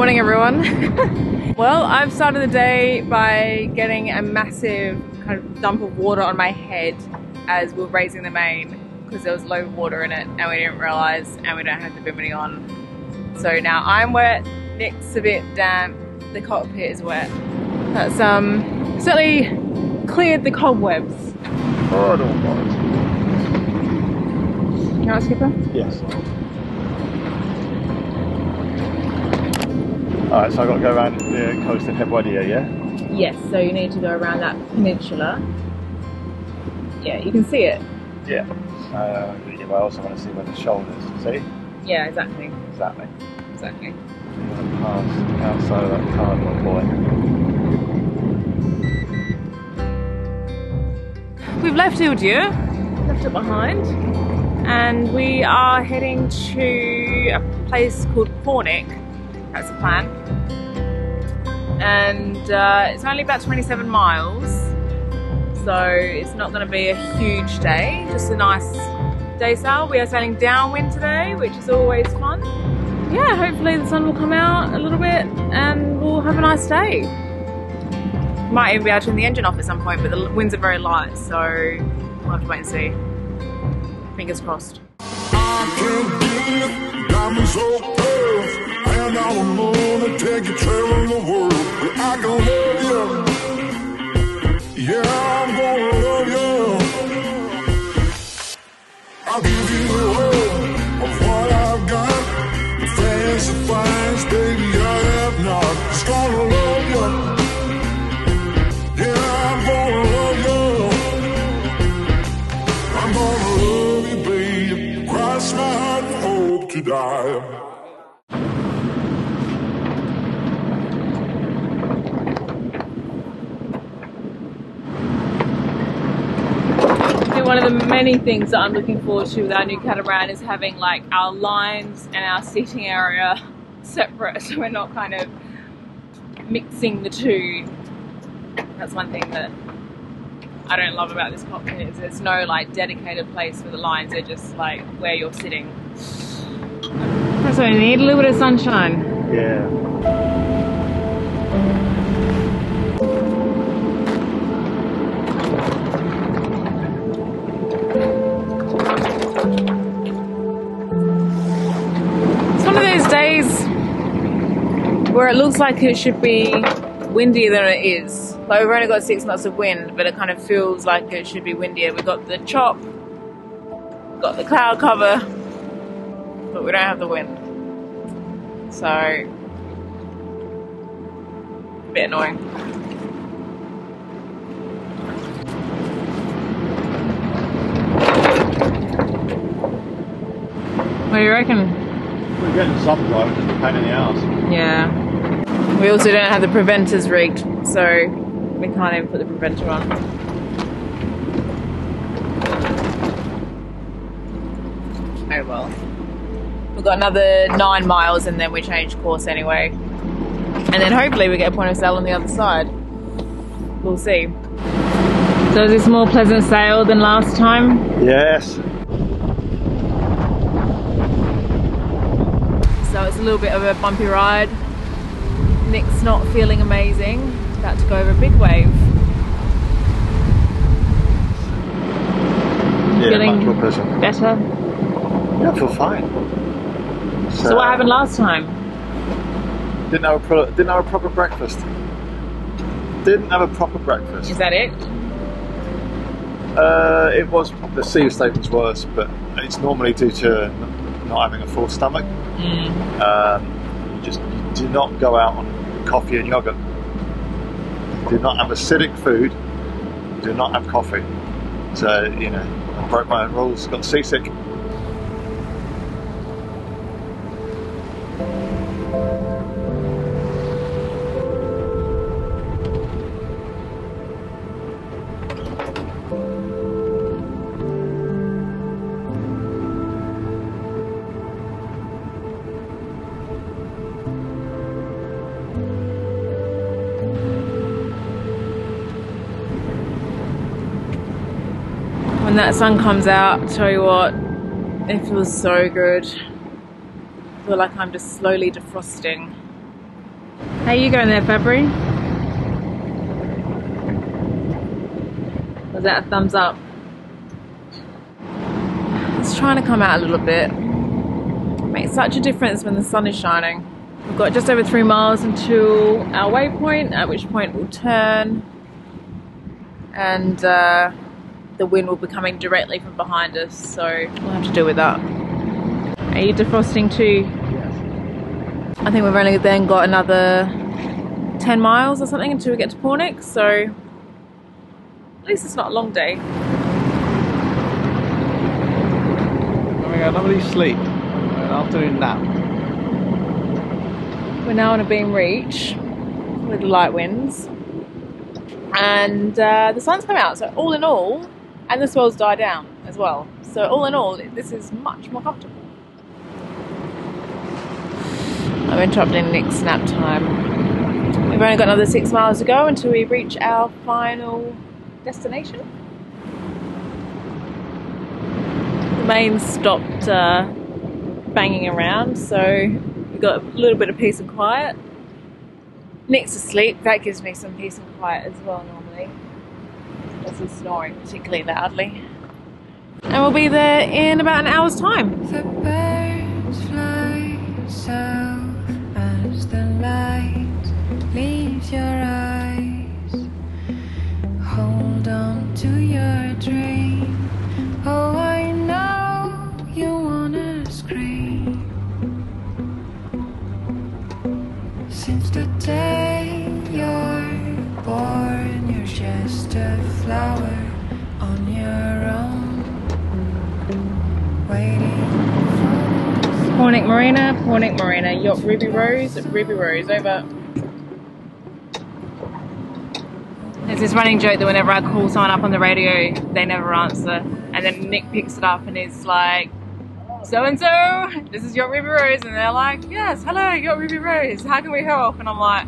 morning, everyone. Well, I've started the day by getting a massive kind of dump of water on my head as we're raising the main because there was low water in it and we didn't realise, and we don't have the bimini on. So now I'm wet, Nick's a bit damp, the cockpit is wet. That's certainly cleared the cobwebs. Oh, I don't mind. Can I, Skipper? Yes. Alright, so I've got to go around the coast of Hebwadia, yeah? Yes, so you need to go around that peninsula. Yeah, you can see it. Yeah. I also want to see where the shoulders, see? Yeah, exactly. Exactly. Exactly. I'm going to pass outside of that cardboard boy. We've left Ile d'Yeu, left it behind, and we are heading to a place called Pornic. That's the plan. And it's only about 27 miles, so it's not going to be a huge day, just a nice day sail. We are sailing downwind today, which is always fun. Yeah, hopefully the sun will come out a little bit and we'll have a nice day. Might even be able to turn the engine off at some point, but the winds are very light, so we'll have to wait and see. Fingers crossed. Now I'm gonna take a trip in the world. I can love you. Yeah, I'm gonna love you. I'll give you the world of what I've got. The fancy finds, baby, I have not. It's gonna love you. Yeah, I'm gonna love you. I'm gonna love you, baby. Cross my heart and hope to die. One of the many things that I'm looking forward to with our new Catamarán is having like our lines and our seating area separate, so we're not kind of mixing the two. That's one thing that I don't love about this cockpit, is there's no like dedicated place for the lines, they're just like where you're sitting. So we need a little bit of sunshine. Yeah. Where it looks like it should be windier than it is. Like we've only got 6 knots of wind, but it kind of feels like it should be windier. We've got the chop, got the cloud cover, but we don't have the wind. So, a bit annoying. What do you reckon? We're getting something right, just a pain in the ass. Yeah. We also don't have the preventers rigged, so we can't even put the preventer on. Oh well. We've got another 9 miles and then we change course anyway. And then hopefully we get a point of sail on the other side. We'll see. So is this more pleasant sail than last time? Yes. So it's a little bit of a bumpy ride. Nick's not feeling amazing. He's about to go over a big wave. Yeah, feeling better? Yeah, I feel fine. So what happened last time? Didn't have a proper breakfast. Didn't have a proper breakfast. Is that it? It was, the sea state was worse, but it's normally due to not having a full stomach. Mm. You do not go out on coffee and yogurt. Do not have acidic food. Do not have coffee. So, you know, I broke my own rules, got seasick. When that sun comes out, I'll tell you what, it feels so good. I feel like I'm just slowly defrosting. How you going there, Fabry? Was that a thumbs up? It's trying to come out a little bit. It makes such a difference when the sun is shining. We've got just over 3 miles until our waypoint, at which point we'll turn, and the wind will be coming directly from behind us, so we'll have to deal with that. Are you defrosting too? Yes. I think we've only then got another 10 miles or something until we get to Pornic, so at least it's not a long day. Oh my god, nobody sleep. An afternoon nap. We're now on a beam reach with light winds, and the sun's come out, so all in all, and the swells die down as well, so all in all this is much more comfortable. I'm interrupting Nick's nap time. We've only got another 6 miles to go until we reach our final destination. The main stopped banging around, so got a little bit of peace and quiet. Nick's asleep, that gives me some peace and quiet as well normally. Because he's snoring particularly loudly. And we'll be there in about an hour's time. The birds fly south as the light leaves your eyes. Hold on to your dream. Oh, I know you wanna scream. Since the day you're born, you're just a flower on your own, waiting for... Pornic Marina, yacht Ruby Rose, over. There's this running joke that whenever I call someone up on the radio, they never answer, and then Nick picks it up and is like, "So and so, this is your Ruby Rose," and they're like, "Yes, hello, your Ruby Rose. How can we help?" And I'm like,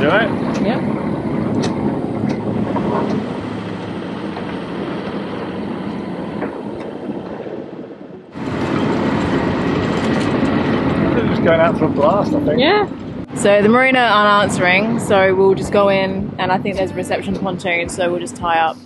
"You alright?" Yep. They're just going out for a blast, I think. Yeah. So the marina aren't answering, so we'll just go in, and I think there's a reception pontoon, so we'll just tie up.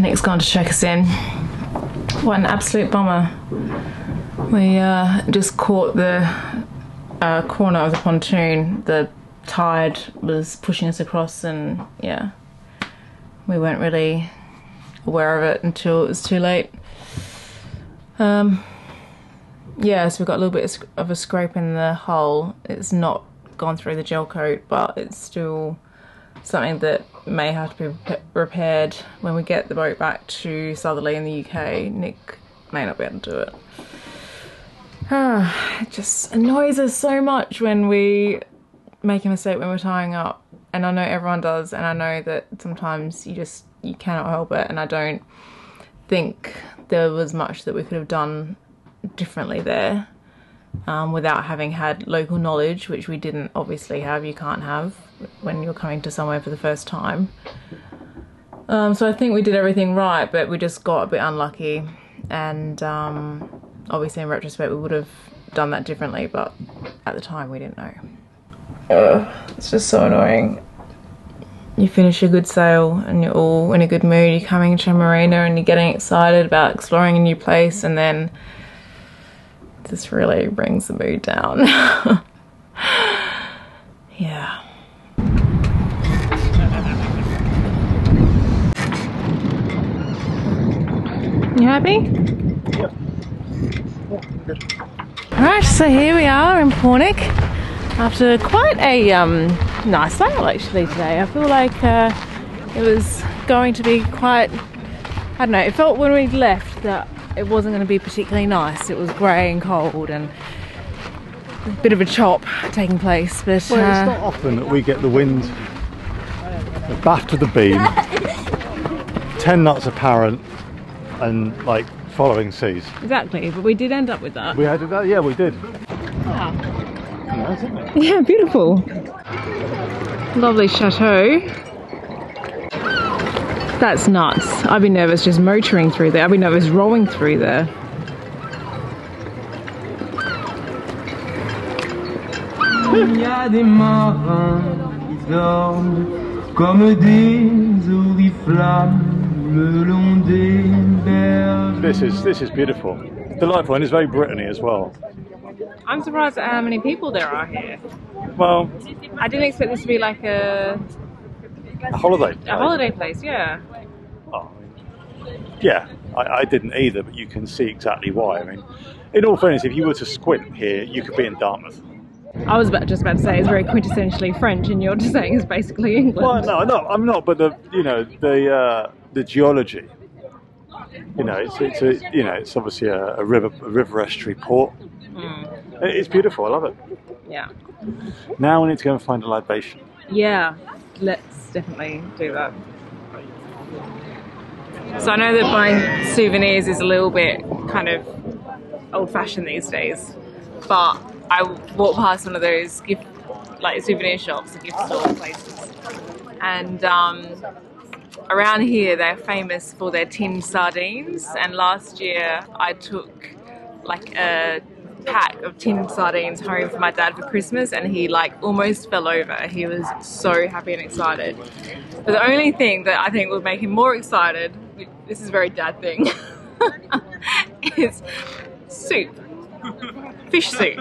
Nick's gone to check us in. What an absolute bummer. We just caught the corner of the pontoon. The tide was pushing us across, and yeah, we weren't really aware of it until it was too late. Yeah, so we've got a little bit of a scrape in the hull. It's not gone through the gel coat, but it's still something that may have to be repaired when we get the boat back to Southwold in the UK. Nick may not be able to do it. It just annoys us so much when we make a mistake when we're tying up, and I know everyone does, and I know that sometimes you cannot help it, and I don't think there was much that we could have done differently there without having had local knowledge, which we didn't obviously have. You can't have when you're coming to somewhere for the first time. So I think we did everything right, but we just got a bit unlucky, and obviously in retrospect we would have done that differently, but at the time we didn't know. It's just so annoying. You finish a good sail and you're all in a good mood, you're coming to a marina and you're getting excited about exploring a new place, and then this really brings the mood down. Yeah. You happy? Yeah. Yeah. Alright, so here we are in Pornic after quite a nice sail actually today. I feel like it was going to be quite, I don't know, it felt when we left that it wasn't going to be particularly nice. It was grey and cold, and bit of a chop taking place. But well, it's not often that we get the wind, the bat to the beam, 10 knots apparent, and like following seas. Exactly, but we did end up with that. We had that, yeah, we did. Wow. Nice, isn't it? Yeah, beautiful. Lovely chateau. That's nuts. I'd be nervous just motoring through there. I'd be nervous rolling through there. Il y a des marins qui dorment comme des oriflammes le long des berges. This is beautiful. Delightful, and it's very Brittany as well. I'm surprised at how many people there are here. Well, I didn't expect this to be like a holiday place. A holiday place, yeah. Oh, yeah, I didn't either, but you can see exactly why. I mean, in all fairness, if you were to squint here, you could be in Dartmouth. I was just about to say it's very quintessentially French, and you're just saying it's basically England. Well, no, I'm not. But the geology, it's obviously a river estuary port. Mm. It's beautiful. I love it. Yeah. Now we need to go and find a libation. Yeah, let's definitely do that. So I know that buying souvenirs is a little bit kind of old-fashioned these days, but I walked past one of those souvenir shops, gift store places, and around here they're famous for their tin sardines. And last year I took a pack of tin sardines home for my dad for Christmas, and he almost fell over. He was so happy and excited. But the only thing that I think would make him more excited, this is a very dad thing, is soup. Fish soup.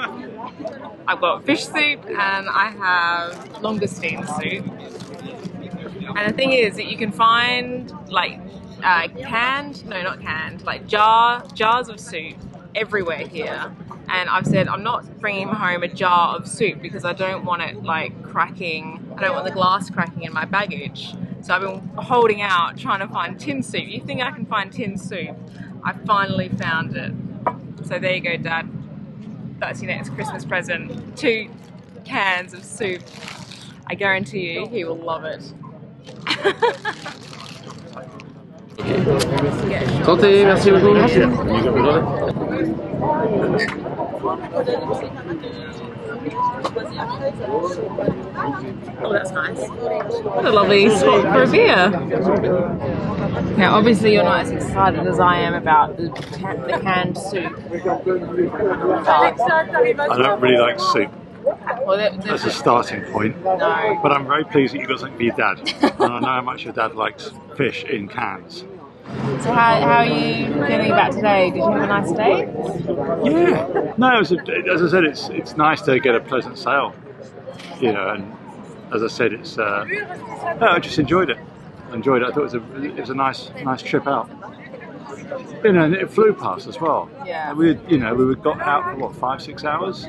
I've got fish soup and I have Longestine soup. And the thing is that you can find jars of soup everywhere here. And I've said I'm not bringing home a jar of soup because I don't want it cracking. I don't want the glass cracking in my baggage. So I've been holding out trying to find tin soup. You think I can find tin soup? I finally found it. So there you go, Dad. That's your next Christmas present. 2 cans of soup. I guarantee you, he will love it. Santé, merci beaucoup. Oh, that's nice. What a lovely spot for a beer. Now, obviously, you're not as excited as I am about the canned soup. I don't really like soup. Well, that's a starting point. No. But I'm very pleased that you got something for your dad. And I know how much your dad likes fish in cans. So how are you feeling about today? Did you have a nice day? Yeah. No, as I said, it's nice to get a pleasant sail. And as I said, I just enjoyed it. I thought it was a nice trip out. And it flew past as well. Yeah. And we got out for what, 5-6 hours.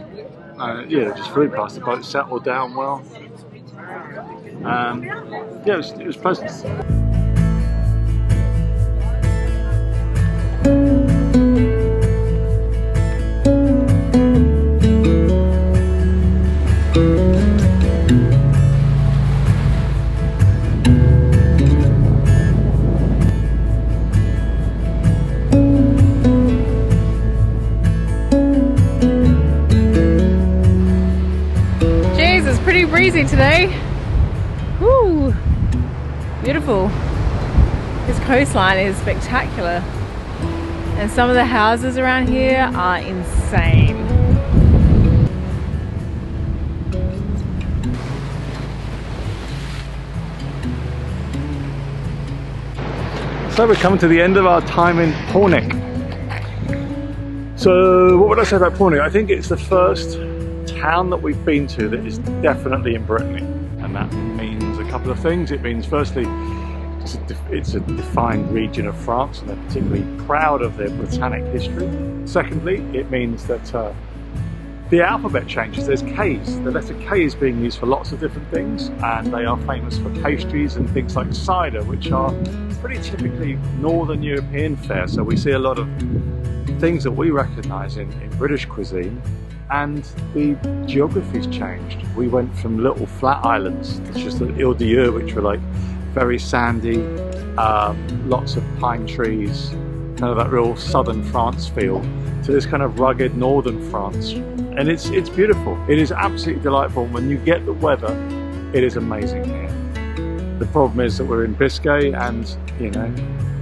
Yeah, just flew past. The boat settled down well. Yeah, it was pleasant. Breezy today. Woo! Beautiful. This coastline is spectacular, and some of the houses around here are insane. So we're coming to the end of our time in Pornic. So what would I say about Pornic? I think it's the first town that we've been to that is definitely in Brittany, and that means a couple of things. It means, firstly, it's a defined region of France, and they're particularly proud of their Britannic history. Secondly, it means that the alphabet changes. There's K's. The letter K is being used for lots of different things, and they are famous for pastries and things like cider, which are pretty typically Northern European fare. So we see a lot of things that we recognise in British cuisine and the geography's changed. We went from little flat islands, it's just the Ile d'Yeu, which were like very sandy, lots of pine trees, kind of that real southern France feel, to this kind of rugged northern France. And it's beautiful. It is absolutely delightful. And when you get the weather, it is amazing here. The problem is that we're in Biscay and, you know,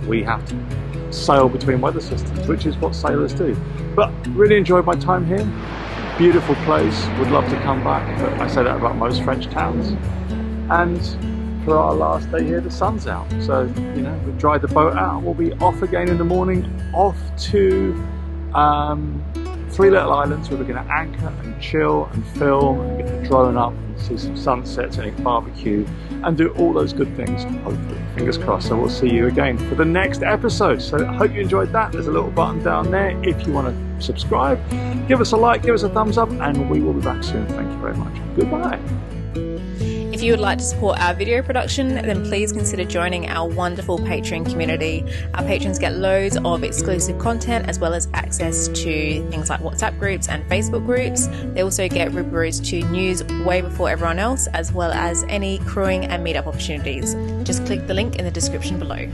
we have to sail between weather systems, which is what sailors do. But really enjoyed my time here. Beautiful place, would love to come back, but I say that about most French towns. And for our last day here, the sun's out. So, you know, we've dried the boat out. We'll be off again in the morning, off to three little islands where we're going to anchor and chill and film and get the drone up and see some sunsets and a barbecue and do all those good things, hopefully, fingers crossed. So we'll see you again for the next episode. So I hope you enjoyed that. There's a little button down there if you want to subscribe. Give us a like, give us a thumbs up, and we will be back soon. Thank you very much. Goodbye. If you would like to support our video production, then please consider joining our wonderful Patreon community. Our patrons get loads of exclusive content as well as access to things like WhatsApp groups and Facebook groups. They also get Ruby Rose 2 news way before everyone else, as well as any crewing and meetup opportunities. Just click the link in the description below.